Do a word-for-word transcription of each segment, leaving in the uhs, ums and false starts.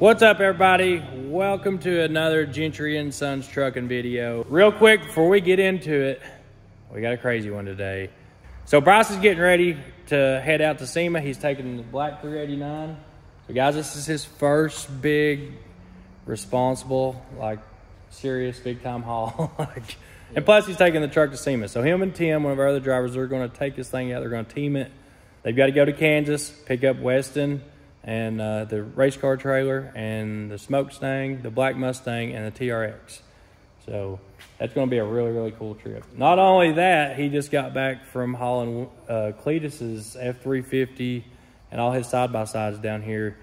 What's up, everybody? Welcome to another Gentry and Sons trucking video. Real quick before we get into it, we got a crazy one today. So Bryce is getting ready to head out to SEMA. He's taking the Black three eighty-nine. So guys, this is his first big responsible, like serious big time haul. like, and plus he's taking the truck to SEMA. So him and Tim, one of our other drivers, they're gonna take this thing out, they're gonna team it. They've gotta go to Kansas, pick up Weston, and uh, the race car trailer, and the Smokestang, the Black Mustang, and the T R X. So that's going to be a really, really cool trip. Not only that, he just got back from hauling uh, Cletus's F three fifty and all his side-by-sides down here.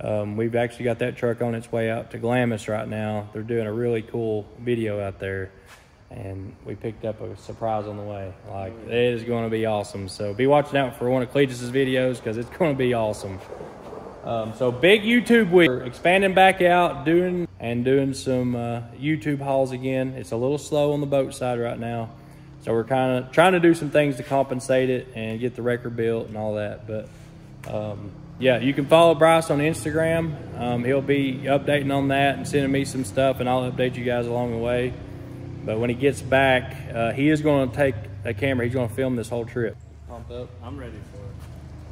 Um, we've actually got that truck on its way out to Glamis right now. They're doing a really cool video out there, and we picked up a surprise on the way. Like, it is going to be awesome. So be watching out for one of Cletus's videos because it's going to be awesome. Um, so big YouTube week. We're expanding back out, doing and doing some uh, YouTube hauls again. It's a little slow on the boat side right now, so we're kind of trying to do some things to compensate it and get the record built and all that. But um, yeah, you can follow Bryce on Instagram. Um, he'll be updating on that and sending me some stuff, and I'll update you guys along the way. But when he gets back, uh, he is going to take a camera. He's going to film this whole trip. Pumped up. I'm ready for it.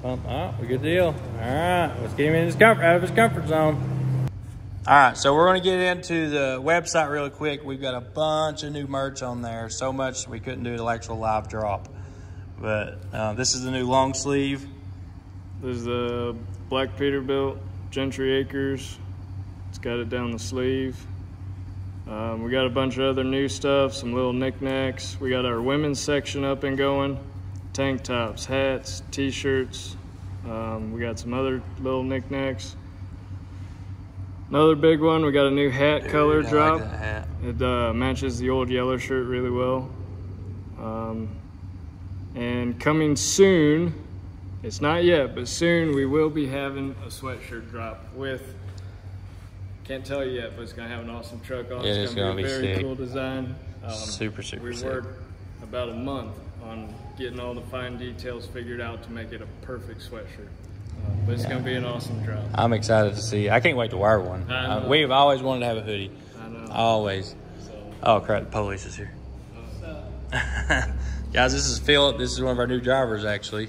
Well, all right, good deal. All right, let's get him in his comfort, out of his comfort zone. All right, so we're gonna get into the website really quick. We've got a bunch of new merch on there, so much we couldn't do the actual live drop. But uh, this is the new long sleeve. There's the Black Peterbilt, Gentry Acres. It's got it down the sleeve. Um, we got a bunch of other new stuff, some little knickknacks. We got our women's section up and going. Tank tops, hats, t-shirts. Um, we got some other little knickknacks. Another big one, we got a new hat Dude, color I drop. Like that hat. It uh, matches the old yellow shirt really well. Um, and coming soon, it's not yet, but soon we will be having a sweatshirt drop with, can't tell you yet, but it's gonna have an awesome truck on. Yeah, it's, it's gonna, gonna be, be a very sick. cool design. Um, super, super we sick. We worked about a month on getting all the fine details figured out to make it a perfect sweatshirt. Uh, but it's yeah. going to be an awesome drop. I'm excited to see. I can't wait to wear one. Uh, we've always wanted to have a hoodie. I know. Always. So. Oh, crap. The police is here. Uh, Guys, this is Phillip. This is one of our new drivers, actually.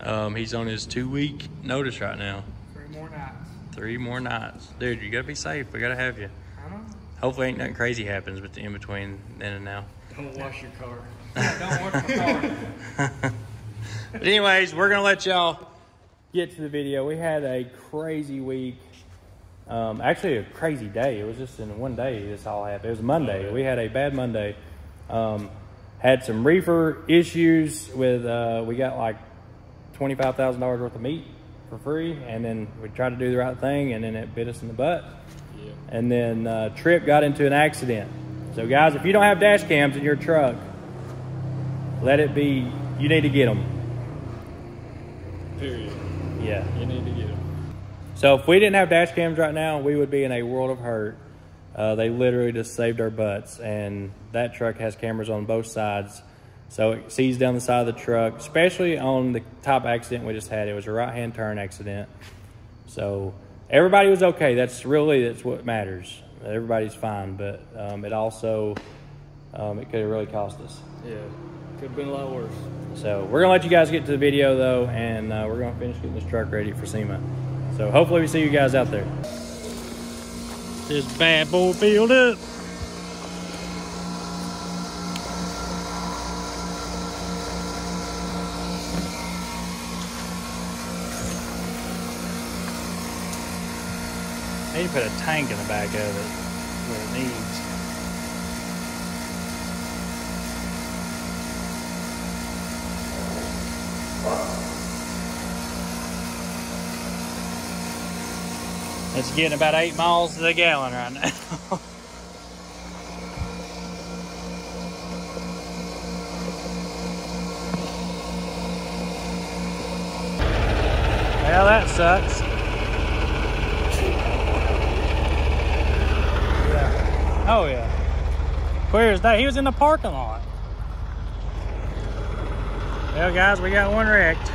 Um, he's on his two-week notice right now. Three more nights. Three more nights. Dude, you got to be safe. We got to have you. I know. Hopefully ain't nothing crazy happens with the in-between then and now. Don't wash your car. Yeah, don't work But anyways, we're gonna let y'all get to the video. We had a crazy week, um actually a crazy day. It was just in one day this all happened. It was Monday. We had a bad Monday. Um had some reefer issues with uh we got like twenty-five thousand dollars worth of meat for free, and then we tried to do the right thing, and then it bit us in the butt. Yeah. And then uh Trip got into an accident. So guys, if you don't have dash cams in your truck, let it be, you need to get them. Period. Yeah. You need to get them. So if we didn't have dash cams right now, we would be in a world of hurt. Uh, they literally just saved our butts, and that truck has cameras on both sides. So it sees down the side of the truck, especially on the top accident we just had. It was a right-hand turn accident. So everybody was okay. That's really, that's what matters. Everybody's fine, but um, it also, um, it could have really cost us. Yeah. Could have been a lot worse. So we're gonna let you guys get to the video though, and uh, we're gonna finish getting this truck ready for SEMA. So hopefully we see you guys out there. This bad boy filled up. Need to put a tank in the back of it where it needs. It's getting about eight miles to the gallon right now. Well, that sucks. Yeah. Oh, yeah. Where is that? He was in the parking lot. Well, guys, we got one wrecked.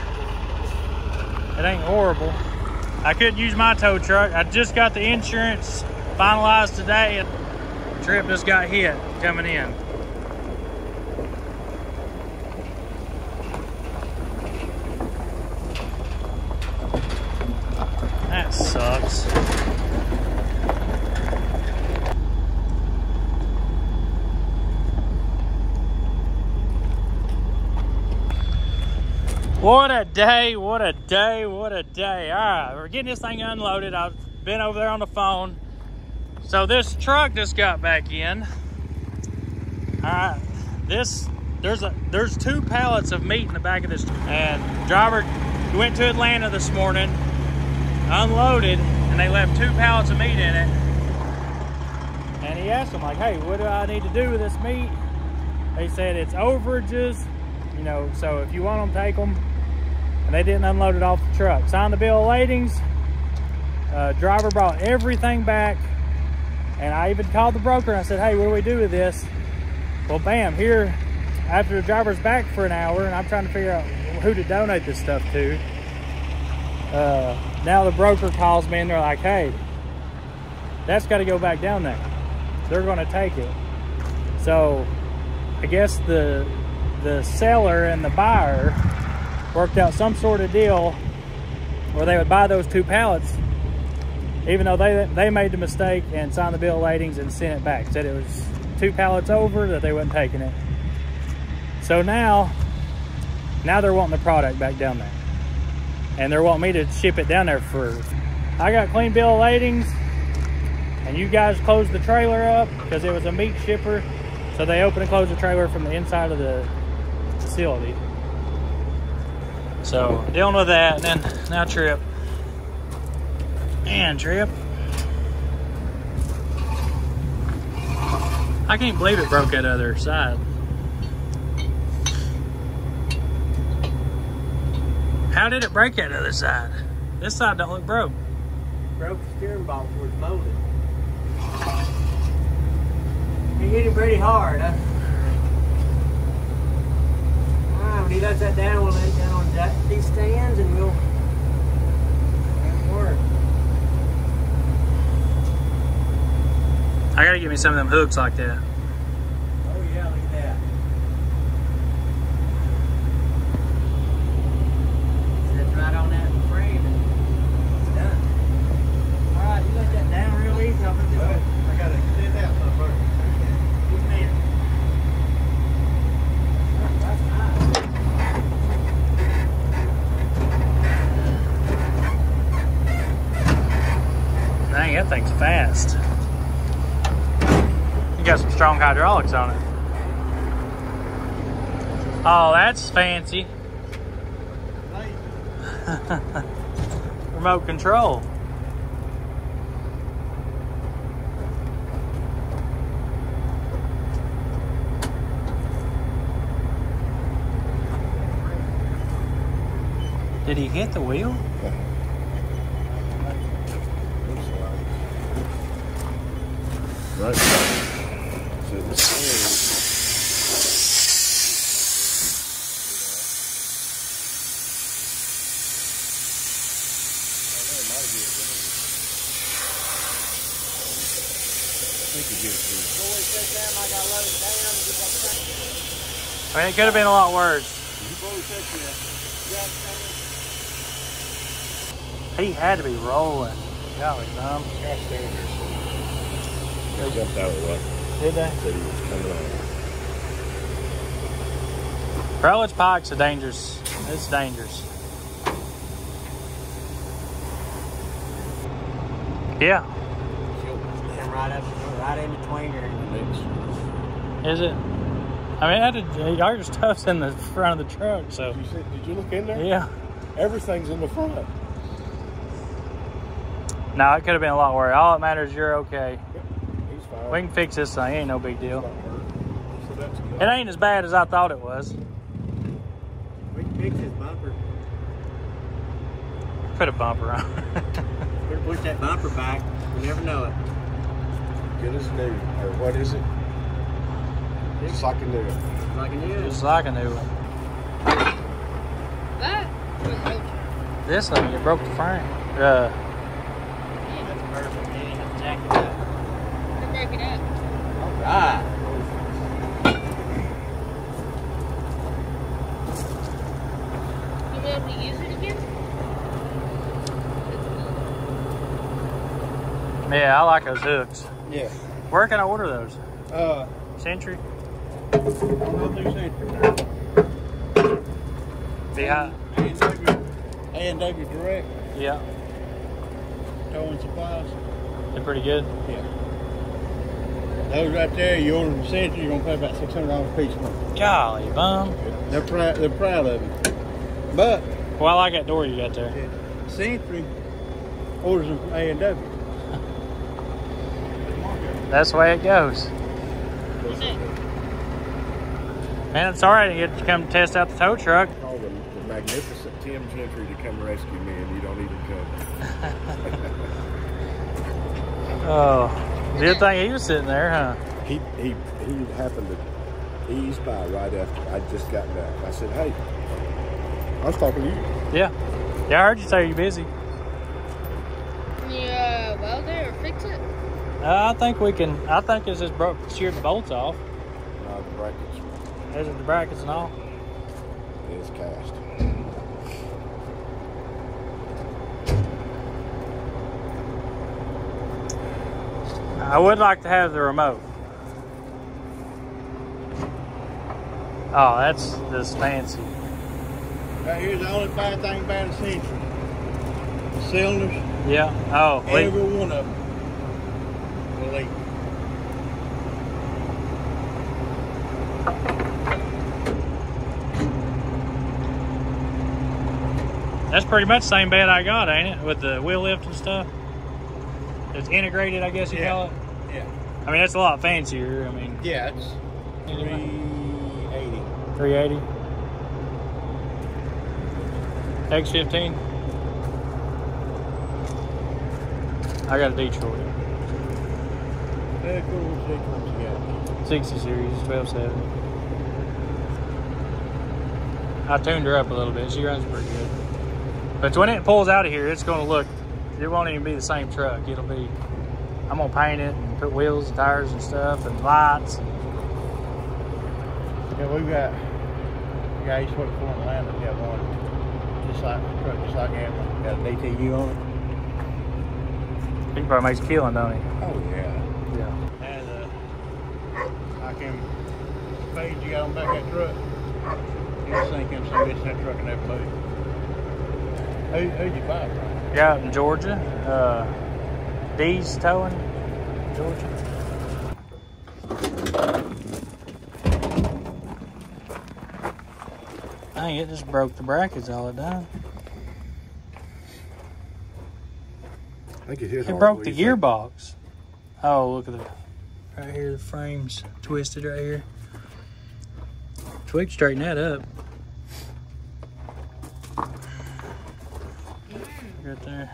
It ain't horrible. I couldn't use my tow truck. I just got the insurance finalized today. Trip just got hit coming in. That sucks. What a day, what a day, what a day. All right, we're getting this thing unloaded. I've been over there on the phone. So this truck just got back in. All right, this, there's a there's two pallets of meat in the back of this. And driver went to Atlanta this morning, unloaded, and they left two pallets of meat in it. And he asked them, like, hey, what do I need to do with this meat? They said it's overages, you know, so if you want them, take them. And they didn't unload it off the truck. Signed the bill of ladings. Uh, driver brought everything back. And I even called the broker and I said, hey, what do we do with this? Well, bam, here, after the driver's back for an hour and I'm trying to figure out who to donate this stuff to, uh, now the broker calls me and they're like, hey, that's gotta go back down there. They're gonna take it. So I guess the, the seller and the buyer worked out some sort of deal where they would buy those two pallets, even though they they made the mistake and signed the bill of ladings and sent it back. Said it was two pallets over, that they wasn't taking it. So now, now they're wanting the product back down there. And they're wanting me to ship it down there for, I got clean bill of ladings and you guys closed the trailer up because it was a meat shipper. So they open and close the trailer from the inside of the facility. So dealing with that, and then now Trip. Man, Trip. I can't believe it broke that other side. How did it break that other side? This side don't look broke. Broke the steering ball before it's molded. He hit it pretty hard, huh? Alright, when he lets that down, we'll lay it down on that, these stands, and we'll make it work. I gotta get me some of them hooks like that. Oh yeah, look at that. That's right on that frame and it's done. Alright, you let that down real easy. I'll put this well, I gotta clear that up first. Good man. That's nice. Dang, that thing's fast. Got some strong hydraulics on it. Oh, that's fancy. Remote control. Did he hit the wheel? Right. I mean, it could have been a lot worse. He had to be rolling. Golly, Tom. They jumped out of the way. Did they? Said he was coming out. Rowledge Pike's a dangerous. It's dangerous. Yeah. Right up, right in between her. Is it? I mean, I did, your stuff's in the front of the truck, so. Did you, see, did you look in there? Yeah. Everything's in the front. No, it could have been a lot worse. All that matters is you're okay. He's fine. We can fix this thing. It ain't no big deal. So that's it ain't as bad as I thought it was. We can fix his bumper. Put a bumper on. We're going to push that bumper back. You never know it. Good as new, or what is it? Just like a new one. Like a new one. Just like a new one. That? This thing, it broke the frame. Yeah. Yeah, that's perfect. You need to jack it up. We'll break it up. All right. You know if we use it again? Yeah, I like those hooks. Yeah. Where can I order those? Uh, Gentry? I don't know if they're Gentry. Yeah. A and W Direct. Yeah. Towing supplies. They're pretty good. Yeah. Those right there, you order them century, you're gonna pay about six hundred dollars a piece for them. Golly bum. They're proud. They're proud of it. But. Well, I like that door you got there. Yeah. Century orders them from A and W. That's the way it goes. Man, it's all right to get to come test out the tow truck. Magnificent Tim Gentry to come rescue me, and you don't even come. Oh, good thing he was sitting there, huh? He he he happened to ease by right after I just got back. I said, "Hey, I was talking to you." Yeah, yeah, I heard you say you're busy. Yeah, well, there, fix it. Uh, I think we can. I think it's just broke, sheared the bolts off. No, the brackets. Those are the brackets and all. Is cast. I would like to have the remote. Oh, that's just fancy. Right here's the only bad thing about the Century. The cylinders. Yeah. Oh. Leak. Every one of them will leak. That's pretty much the same bed I got, ain't it? With the wheel lift and stuff. It's integrated, I guess you yeah. call it. Yeah. I mean, that's a lot fancier. I mean. Yeah, it's three eighty. three eighty. X fifteen. I got a Detroit. sixty series, twelve seventy. I tuned her up a little bit. She runs pretty good. But when it pulls out of here, it's going to look, it won't even be the same truck. It'll be, I'm going to paint it and put wheels and tires and stuff and lights. Yeah, we've got, yeah, East Fork Four Atlanta, we got one just like the truck, just like Amber. Got a D T U on it. He probably makes a killing, don't he? Oh, yeah. Yeah. And uh, I can, Paige, you got on back that truck. You'll sink in some bitch in that truck and that blue. Who who'd you buy from? Yeah, out in Georgia. Uh, D's Towing, Georgia. Dang, it just broke the brackets all it done. I think it hit. It broke the gearbox. Oh, look at the right here. The frame's twisted right here. So we can straighten that up. Right there.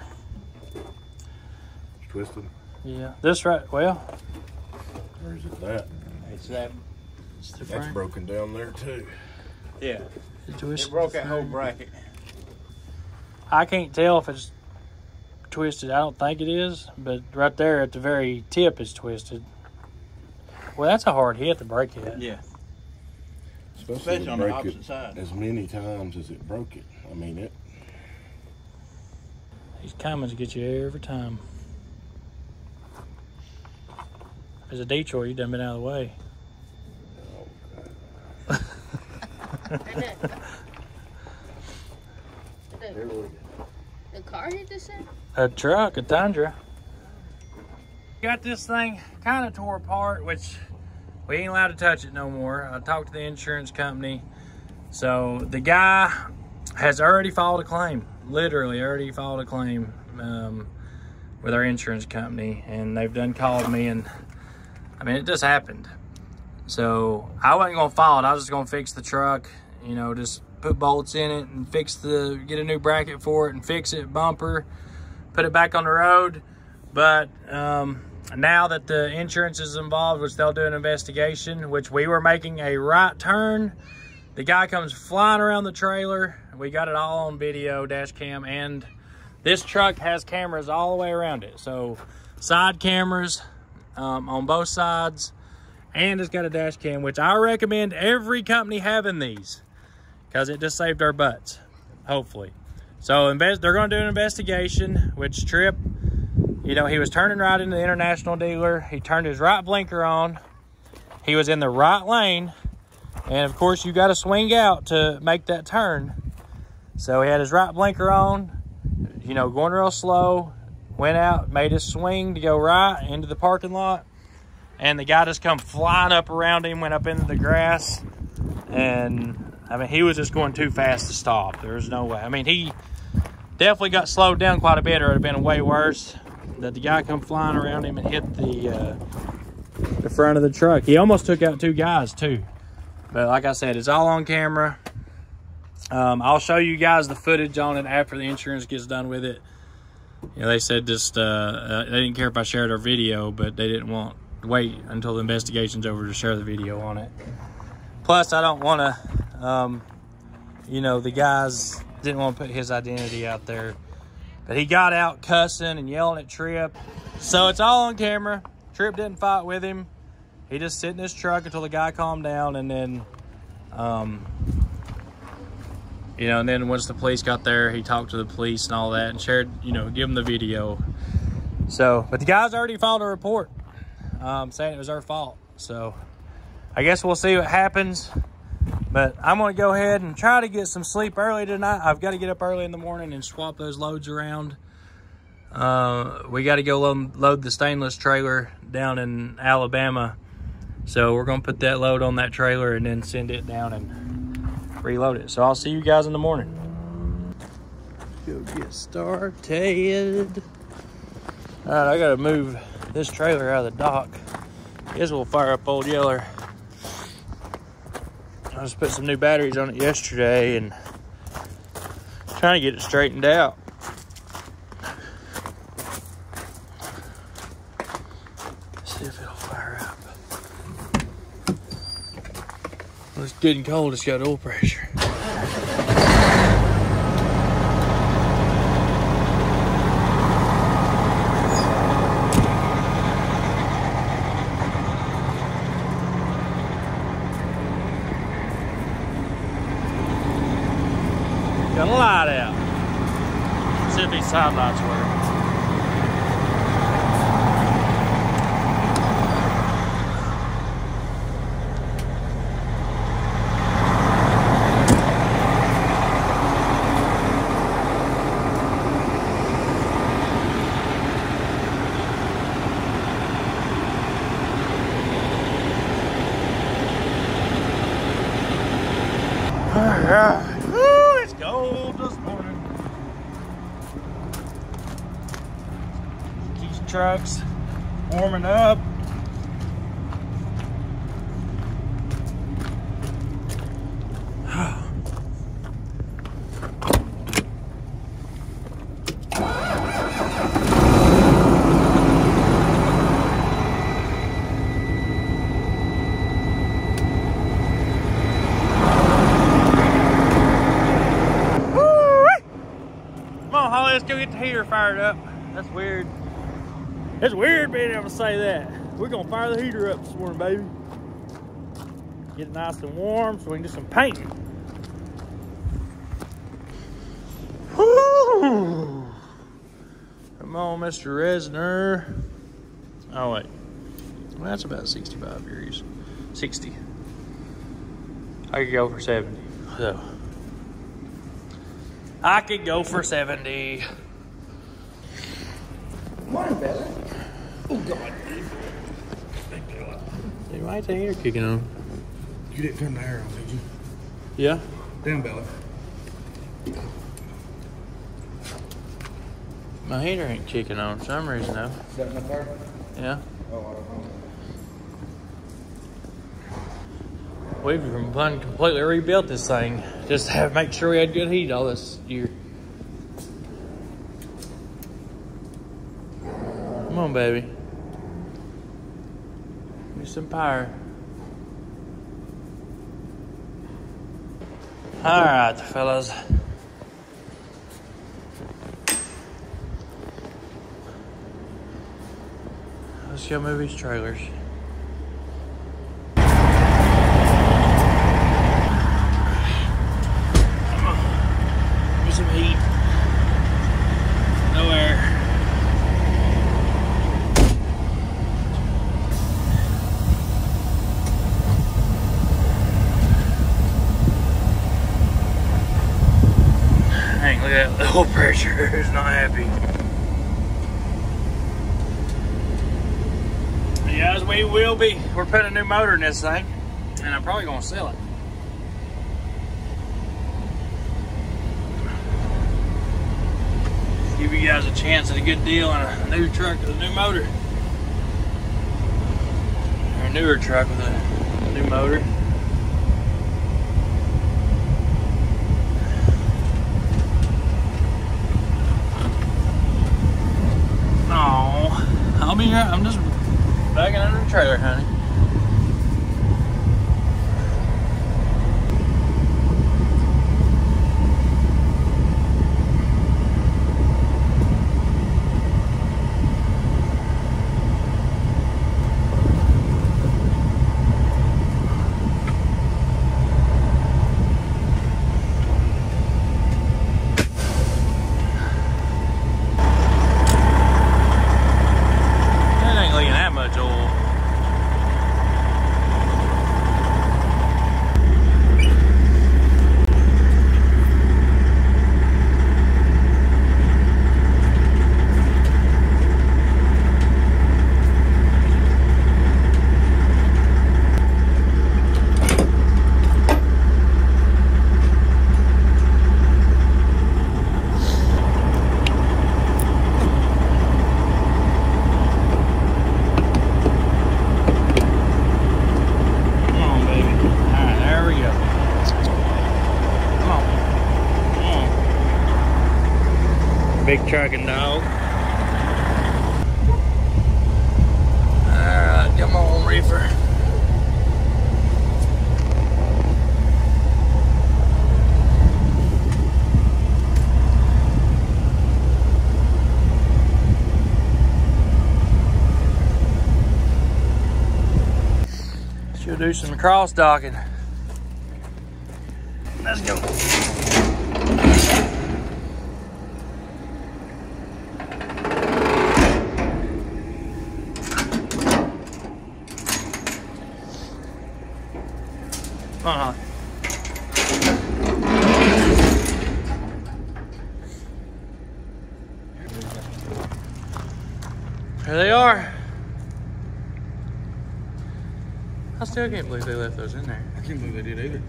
It's twisted. Yeah. This right, well. Where is it that? It's that. It's the That's frame. Broken down there too. Yeah. It, twisted it broke that whole bracket. I can't tell if it's twisted. I don't think it is, but right there at the very tip is twisted. Well, that's a hard hit to break it. Yeah. Especially, Especially on the opposite side. As many times as it broke it. I mean, it. These Cummins get you every time. As a Detroit, you done been out of the way. Oh, the, the car hit this thing? A truck, a Tundra. Got this thing kind of tore apart, which we ain't allowed to touch it no more. I talked to the insurance company. So the guy has already filed a claim. Literally already filed a claim um, with our insurance company, and they've done called me, and I mean, it just happened. So I wasn't gonna file it. I was just gonna fix the truck, you know, just put bolts in it and fix the, get a new bracket for it and fix it, bumper, put it back on the road. But um, now that the insurance is involved, which they'll do an investigation, which we were making a right turn, the guy comes flying around the trailer. We got it all on video, dash cam, and This truck has cameras all the way around it. So side cameras um, on both sides, and it's got a dash cam, which I recommend every company having these because it just saved our butts, hopefully. So invest, they're gonna do an investigation, which Tripp, you know, he was turning right into the international dealer. He turned his right blinker on. He was in the right lane. And of course you gotta swing out to make that turn. So he had his right blinker on, you know, going real slow, went out, made his swing to go right into the parking lot, and the guy just come flying up around him, went up into the grass, and I mean, he was just going too fast to stop. There's no way. I mean, he definitely got slowed down quite a bit, or it would have been way worse, that the guy come flying around him and hit the, uh, the front of the truck. He almost took out two guys, too. But like I said, it's all on camera. Um, I'll show you guys the footage on it after the insurance gets done with it. You know, they said just, uh, uh, they didn't care if I shared our video, but they didn't want to wait until the investigation's over to share the video on it. Plus, I don't want to, um, you know, the guys didn't want to put his identity out there. But he got out cussing and yelling at Tripp. So it's all on camera. Tripp didn't fight with him. He just sit in his truck until the guy calmed down, and then, um, you know, and then once the police got there, he talked to the police and all that and shared, you know, give them the video. So, but the guys already filed a report um, saying it was our fault. So I guess we'll see what happens. But I'm going to go ahead and try to get some sleep early tonight. I've got to get up early in the morning and swap those loads around. Uh, we got to go load, load the stainless trailer down in Alabama. So we're going to put that load on that trailer and then send it down and reload it. So I'll see you guys in the morning. Go get started. All right, I got to move this trailer out of the dock. Guess we'll fire up Old Yeller. I just put some new batteries on it yesterday and trying to get it straightened out. See if it'll fire up. Well, it's good and cold, it's got oil pressure. Got a light out. Let's see if these side lights work. All right. Trucks warming up. Come on, Holly, let's go get the heater fired up. That's weird. It's weird being able to say that. We're gonna fire the heater up this morning, baby. Get it nice and warm so we can do some painting. Woo! Come on, Mister Resner. Oh wait, well, that's about sixty-five degrees. sixty. I could go for seventy. So I could go for seventy. Morning, Bella. Oh, God. Hey, why is that air kicking on? You didn't turn the air on, did you? Yeah. Down, Bella. My heater ain't kicking on for some reason, though. Is that in the car? Yeah. Oh, I don't know. We've been completely rebuilt this thing just to have, make sure we had good heat all this year. Come on, baby. Give me some power. All right, fellas. Let's go move these trailers. There's some heat. No air. Dang, look at that, the whole pressure is not happy. As we will be, we're putting a new motor in this thing, and I'm probably gonna sell it. Give you guys a chance at a good deal on a new truck with a new motor, or a newer truck with a new motor. Oh, I'll be here. I'm just. Back under the trailer, honey. Big trucking dog. Alright, come on, reefer. Should do some cross docking. Let's go. Uh-huh. Here they are. I still can't believe they left those in there. I can't believe they did either.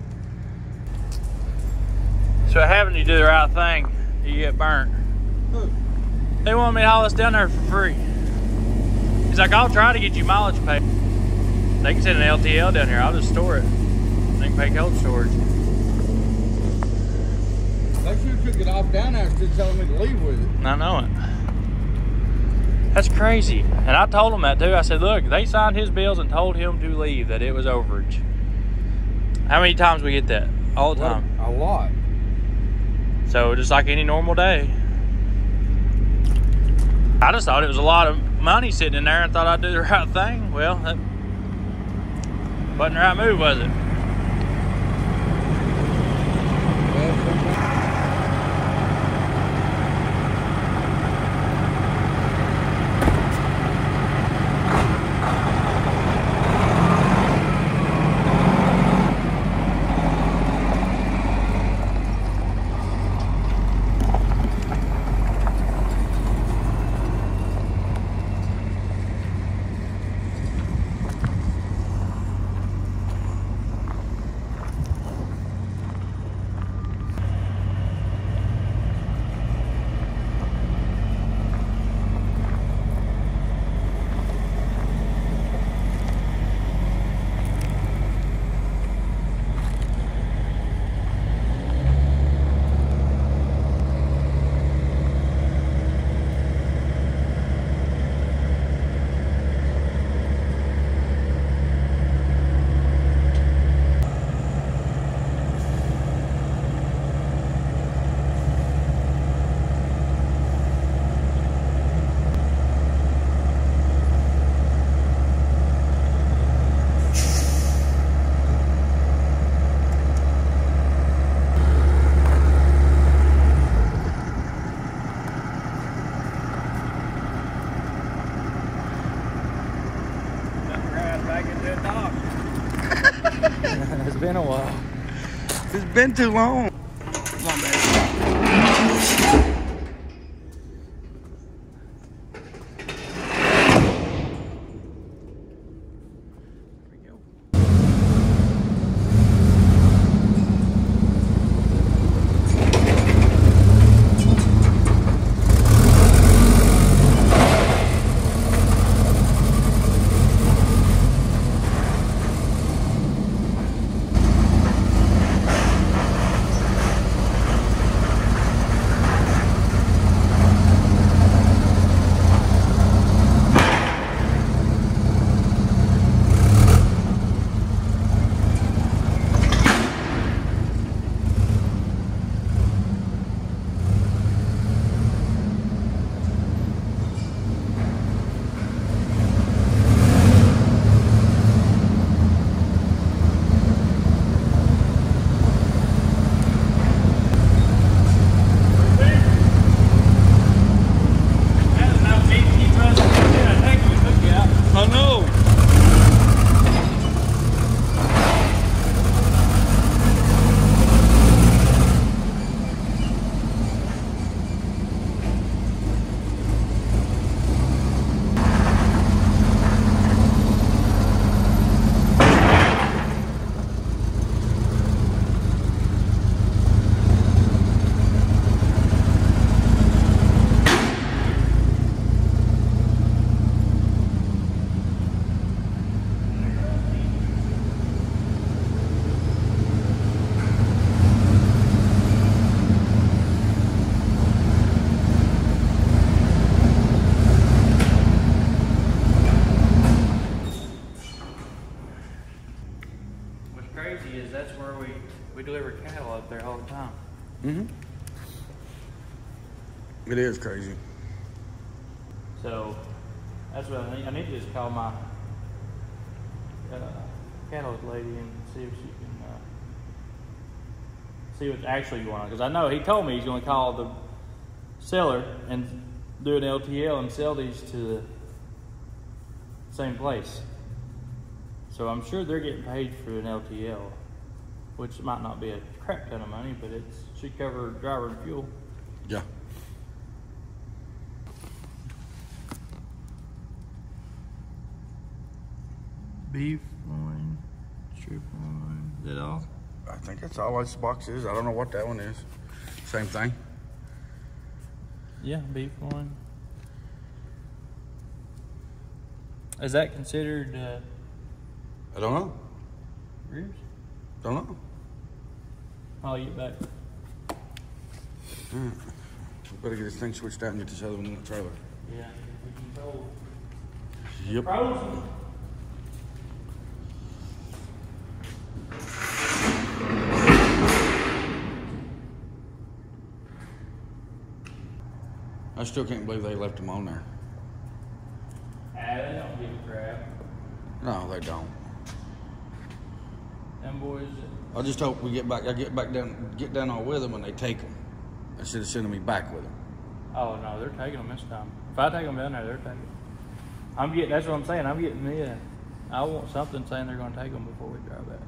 So having to do the right thing, you get burnt. Look. They want me to haul this down there for free. He's like, I'll try to get you mileage paid. They can send an L T L down here, I'll just store it. Pay cold storage. They should have took it off down there instead of telling me to leave with it. I know it. That's crazy. And I told them that too. I said, look, they signed his bills and told him to leave, that it was overage. How many times we get that? All the time. A lot. So just like any normal day. I just thought it was a lot of money sitting in there and thought I'd do the right thing. Well, that wasn't the right move, was it? been a while. It's been too long. Come on, baby. There it is crazy. So that's what I need. I need to just call my uh, catalyst lady and see if she can uh, see what's actually going on. Because I know he told me he's going to call the seller and do an L T L and sell these to the same place. So I'm sure they're getting paid for an L T L, which might not be a crap ton of money, but it should cover driver and fuel. Yeah. Beef loin, strip loin, is that all? I think that's all this box is. I don't know what that one is. Same thing. Yeah, beef loin. Is that considered? Uh, I don't know. Ribs? Don't know. I'll get back. All right. We better get this thing switched out and get this other one in the trailer. Yeah, we can go. Yep. Frozen. I still can't believe they left them on there. Ah, they don't give a crap. No, they don't. Them boys. I just hope we get back. I get back down, get down on with them when they take them, instead of sending me back with them. Oh no, they're taking them this time. If I take them down there, they're taking them. I'm getting. That's what I'm saying. I'm getting me a. I want something saying they're going to take them before we drive back.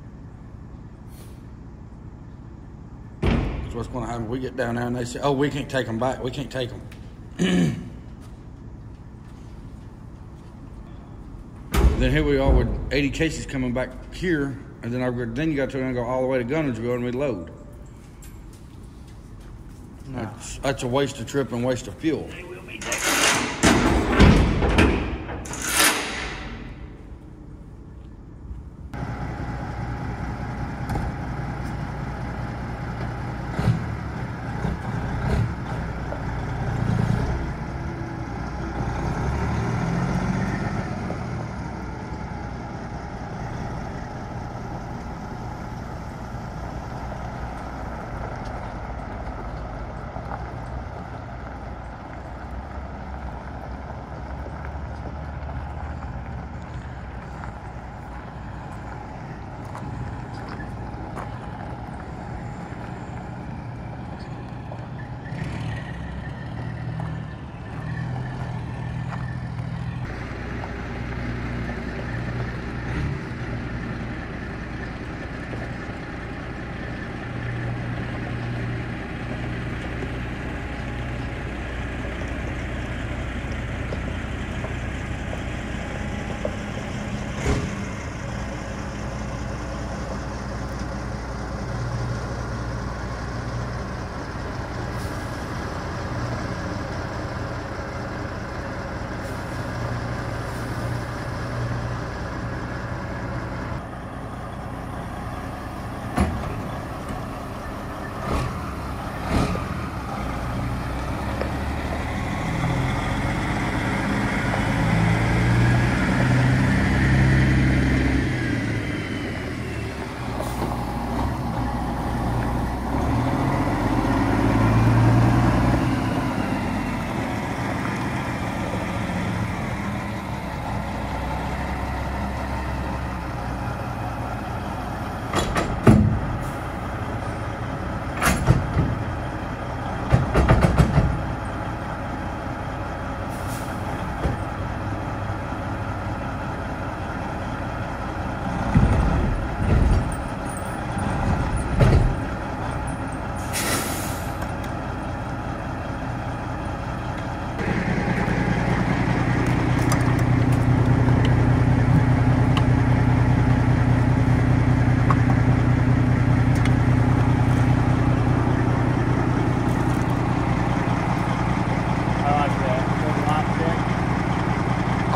That's what's going to happen. We get down there and they say, "Oh, we can't take them back. We can't take them." Then here we are with eighty cases coming back here, and then I then you got to go all the way to Gunnersville and reload. No. That's, that's a waste of trip and waste of fuel. They will be taken.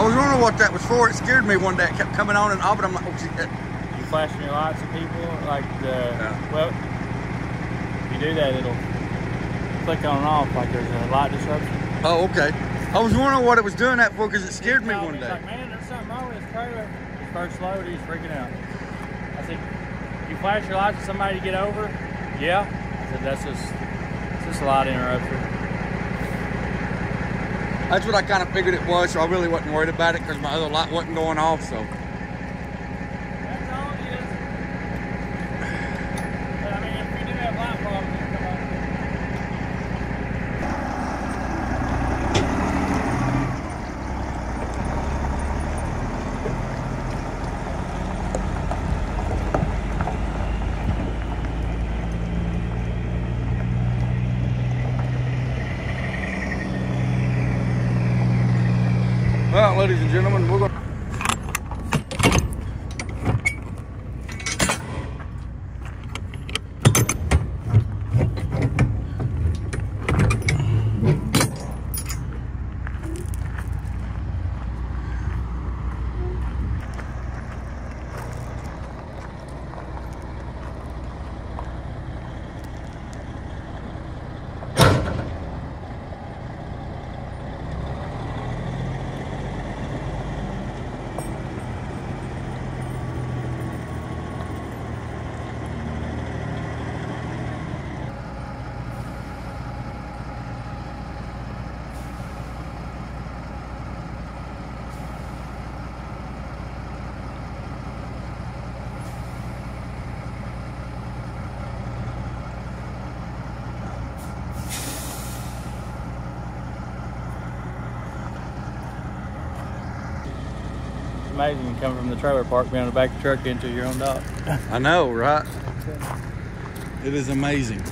I was wondering what that was for. It scared me one day. It kept coming on and on, but I'm like, oh, shit. You flashing your lights at people? Like, the, yeah. Well, if you do that, it'll click on and off like there's a light disruption. Oh, okay. I was wondering what it was doing that for because it scared me one day. He's like, man, there's something wrong with this trailer. His first load, he's freaking out. I said, you flash your lights at somebody to get over? Yeah. I said, that's just, it's just a light interrupter. That's what I kind of figured it was, so I really wasn't worried about it because my other light wasn't going off, so. That's all it is. But I mean, if you do have light problems, you come on. Well, ladies and gentlemen, we're going to... Amazing coming from the trailer park, being on the back of the truck into your own dock. I know, right? It is amazing.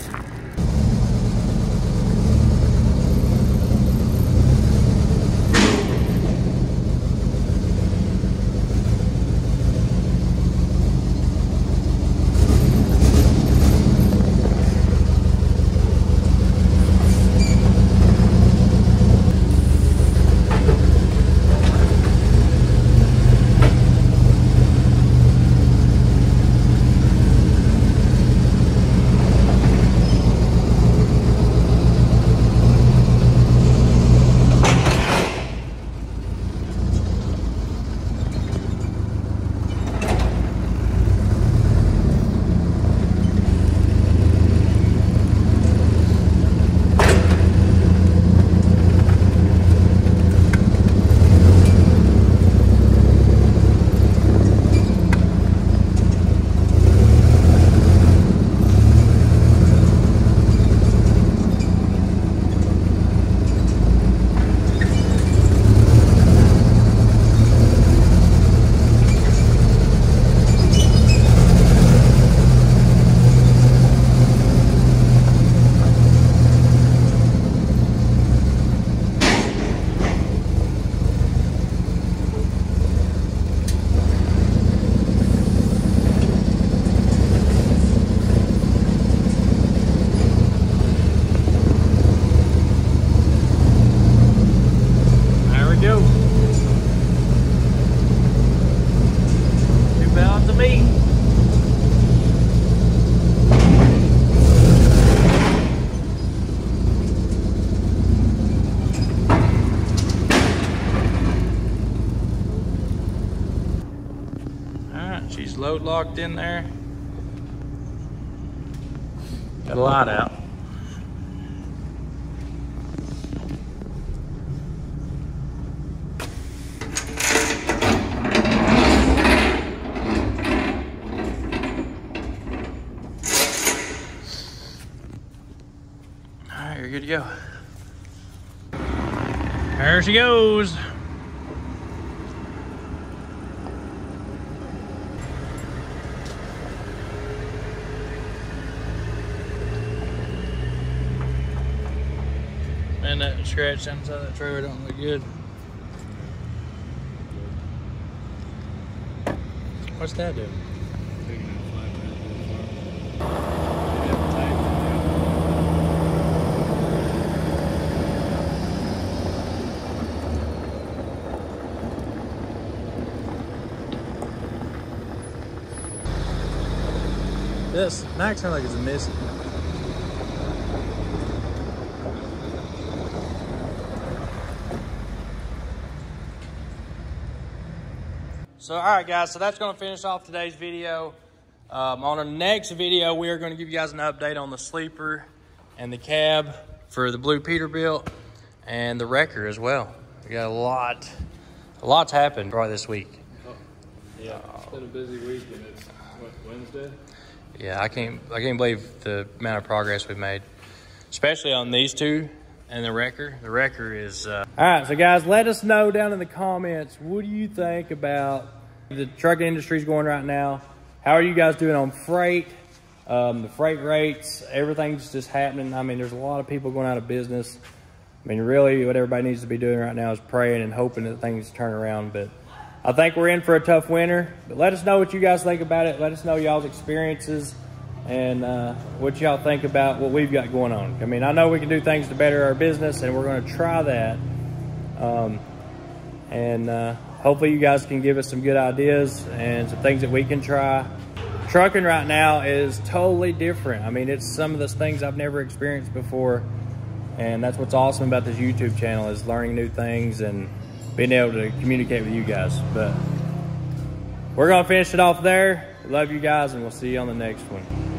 Load locked in there. Got a lot out. Alright, you're good to go. There she goes. And that scratch inside that trailer don't look good. What's that do? this Max sounds like it's a missing. So, all right, guys, so that's going to finish off today's video. Um, on our next video, we are going to give you guys an update on the sleeper and the cab for the Blue Peterbilt and the wrecker as well. We got a lot, a lot's happened probably this week. Oh, yeah, uh, it's been a busy week, and it's what, Wednesday? Yeah, I can't, I can't believe the amount of progress we've made, especially on these two. And the wrecker, the wrecker is... Uh... All right, so guys, let us know down in the comments, what do you think about the trucking industry's going right now? How are you guys doing on freight? Um, the freight rates, everything's just happening. I mean, there's a lot of people going out of business. I mean, really, what everybody needs to be doing right now is praying and hoping that things turn around. But I think we're in for a tough winter. But let us know what you guys think about it. Let us know y'all's experiences. And uh, what y'all think about what we've got going on. I mean, I know we can do things to better our business, and we're going to try that. Um, and uh, hopefully you guys can give us some good ideas and some things that we can try. Trucking right now is totally different. I mean, it's some of those things I've never experienced before. And that's what's awesome about this YouTube channel is learning new things and being able to communicate with you guys. But we're going to finish it off there. Love you guys, and we'll see you on the next one.